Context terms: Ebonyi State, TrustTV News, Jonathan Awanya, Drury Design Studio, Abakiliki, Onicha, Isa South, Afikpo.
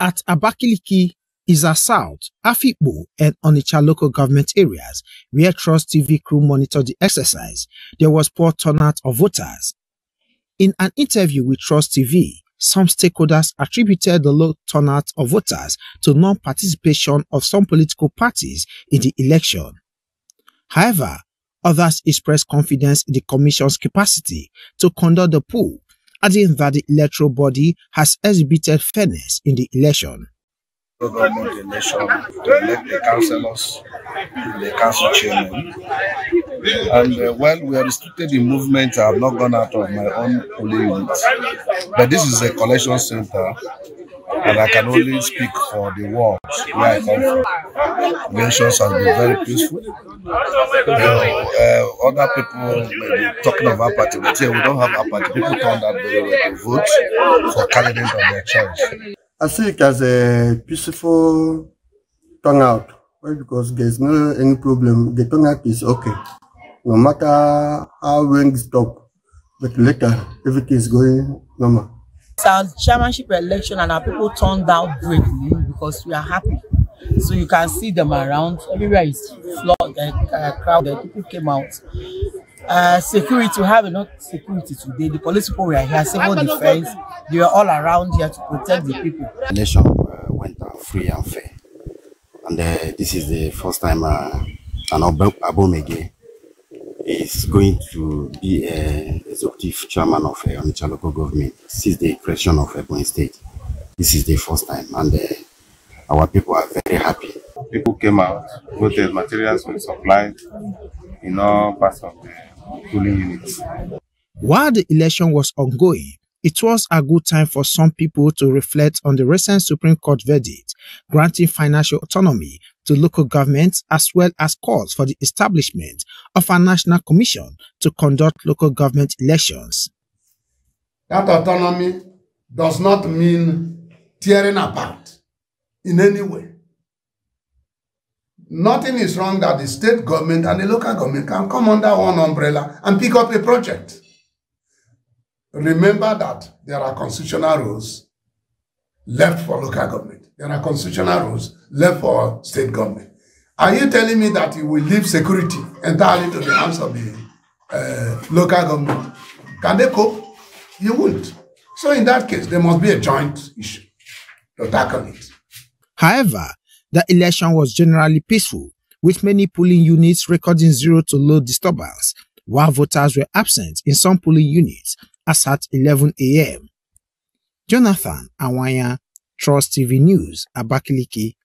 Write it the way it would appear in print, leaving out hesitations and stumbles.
at Abakiliki, Isa South, Afikpo, and Onicha local government areas where TrustTV crew monitored the exercise, there was poor turnout of voters. In an interview with TrustTV, some stakeholders attributed the low turnout of voters to non-participation of some political parties in the election. However, others expressed confidence in the Commission's capacity to conduct the poll, adding that the electoral body has exhibited fairness in the election. The government election to elect the councillors to the council chairman, and while we are restricted in movement, I have not gone out of my own polling unit, but this is a collection center and I can only speak for the wards where I come from. The elections have been very peaceful. Other people may be talking of apathy, but here we don't have apathy. People turned out very well to vote for candidates of their choice. I see it as a peaceful turnout, well, because there's no any problem. The turnout is okay, no matter how wings stop. But later, everything is going normal. It's our chairmanship election, and our people turned out bravely because we are happy. So you can see them around. Everywhere is flooded, crowded. People came out. Security, we have enough security today. The police people were here, civil defense, they were all around here to protect the people. The election went free and fair. And this is the first time an Abomege is going to be executive chairman of Onicha local government since the creation of Ebonyi State. This is the first time, and our people are very happy. People came out, voted, materials were supplied in all parts of the polling units. While the election was ongoing, it was a good time for some people to reflect on the recent Supreme Court verdict granting financial autonomy to local governments, as well as calls for the establishment of a national commission to conduct local government elections. That autonomy does not mean tearing apart in any way. Nothing is wrong that the state government and the local government can come under one umbrella and pick up a project. Remember that there are constitutional rules left for local government. There are constitutional rules left for state government. Are you telling me that you will leave security entirely to the hands of the local government? Can they cope? You won't. So in that case, there must be a joint issue to tackle it. However, the election was generally peaceful, with many polling units recording zero to low disturbance, while voters were absent in some polling units as at 11 a.m. Jonathan Awanya, TrustTV News, Abakiliki.